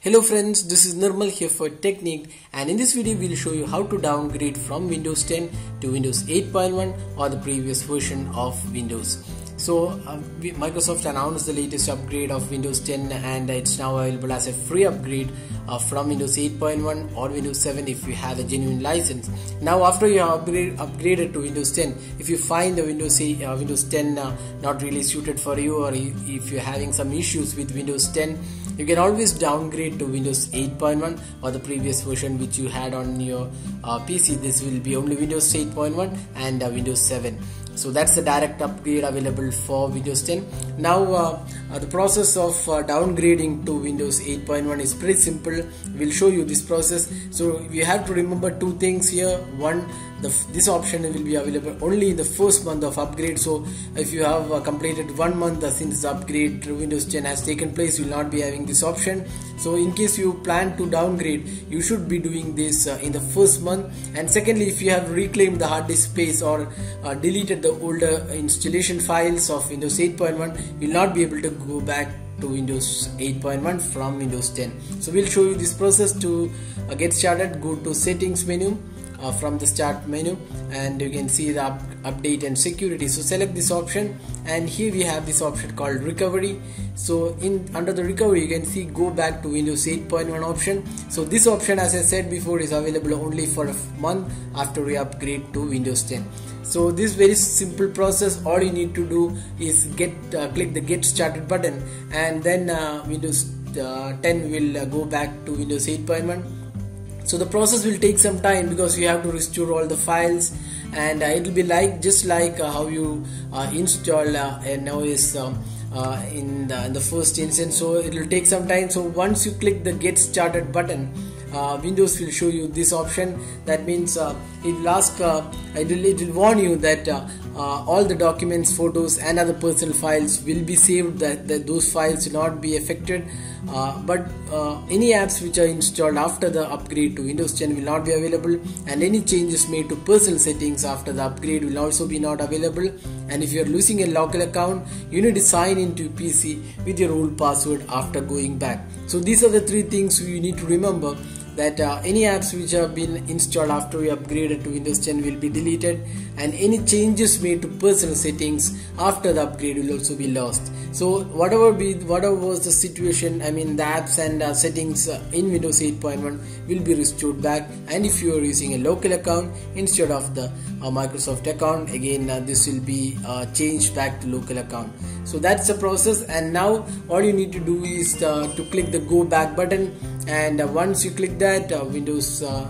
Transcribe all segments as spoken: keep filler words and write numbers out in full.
Hello friends, this is Nirmal here for Technique, and in this video we will show you how to downgrade from Windows ten to Windows eight point one or the previous version of Windows. So uh, Microsoft announced the latest upgrade of Windows ten and it's now available as a free upgrade uh, from Windows eight point one or Windows seven if you have a genuine license. Now after you have upgrade, upgraded to Windows ten, if you find the Windows, eight, uh, Windows ten uh, not really suited for you, or if you're having some issues with Windows ten, you can always downgrade to Windows eight point one or the previous version which you had on your uh, P C. This will be only Windows eight point one and uh, Windows seven. So that's the direct upgrade available for Windows ten. Now uh, uh, the process of uh, downgrading to Windows eight point one is pretty simple. We'll show you this process. So you have to remember two things here. One, the, this option will be available only in the first month of upgrade. So if you have uh, completed one month uh, since the upgrade to Windows ten has taken place, you will not be having this option. So in case you plan to downgrade, you should be doing this uh, in the first month. And secondly, if you have reclaimed the hard disk space or uh, deleted the the older installation files of Windows eight point one, will not be able to go back to Windows eight point one from Windows ten. So we'll show you this process. To uh, get started, go to settings menu, uh, from the start menu, and you can see the up update and security. So select this option, and here we have this option called recovery. So in under the recovery, you can see go back to Windows eight point one option. So this option, as I said before, is available only for a month after we upgrade to Windows ten. So this very simple process. All you need to do is get uh, click the get started button, and then uh, Windows ten will uh, go back to Windows eight point one. So the process will take some time because you have to restore all the files, and uh, it will be like just like uh, how you uh, install uh, an O S uh, uh, in, the, in the first instance. So it will take some time. So once you click the get started button, uh, Windows will show you this option. That means uh, it will ask, uh, it, will, it will warn you that uh, Uh, all the documents, photos and other personal files will be saved, that, that those files will not be affected, uh, but uh, any apps which are installed after the upgrade to Windows ten will not be available, and any changes made to personal settings after the upgrade will also be not available. And if you are losing a local account, you need to sign into your P C with your old password after going back. So these are the three things you need to remember, that uh, any apps which have been installed after we upgraded to Windows ten will be deleted, and any changes made to personal settings after the upgrade will also be lost. So whatever be whatever was the situation, I mean the apps and uh, settings uh, in Windows eight point one will be restored back. And if you are using a local account instead of the uh, Microsoft account, again uh, this will be uh, changed back to local account. So that's the process. And now all you need to do is uh, to click the go back button, and uh, once you click that, uh, Windows uh,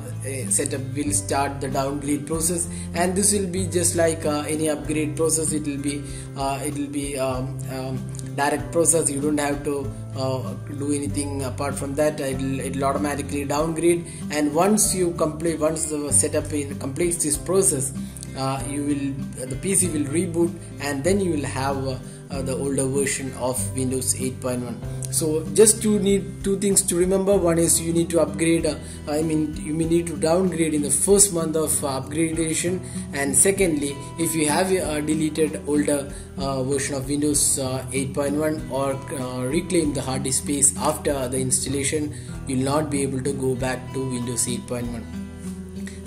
setup will start the downgrade process. And this will be just like uh, any upgrade process. It will be uh, it will be um, um, direct process. You don't have to uh, do anything apart from that. It will it'll automatically downgrade, and once you complete once the setup in, completes this process, uh, you will the P C will reboot, and then you will have uh, Uh, the older version of Windows eight point one. So just you need two things to remember. One is you need to upgrade, uh, I mean you may need to downgrade in the first month of uh, upgradation, and secondly, if you have uh, deleted older uh, version of Windows eight point one or uh, reclaim the hard disk space after the installation, you'll not be able to go back to Windows eight point one.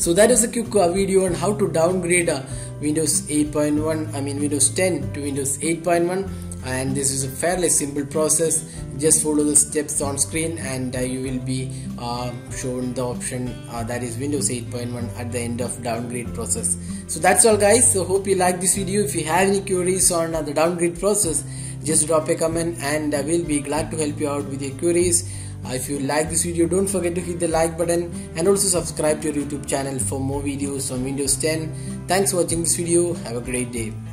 So that is a quick uh, video on how to downgrade uh, Windows eight point one, I mean Windows ten to Windows eight point one, and this is a fairly simple process. Just follow the steps on screen, and uh, you will be uh, shown the option uh, that is Windows eight point one at the end of downgrade process. So that's all guys. So hope you like this video. If you have any queries on uh, the downgrade process, just drop a comment, and I will be glad to help you out with your queries. Uh, if you like this video, don't forget to hit the like button, and also subscribe to your YouTube channel for more videos on Windows ten. Thanks for watching this video. Have a great day.